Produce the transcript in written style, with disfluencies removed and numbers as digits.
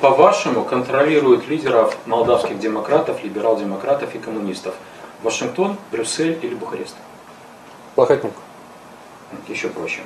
По-вашему, контролируют лидеров молдавских демократов, либерал-демократов и коммунистов? Вашингтон, Брюссель или Бухарест? Плохотнюк. Еще проще.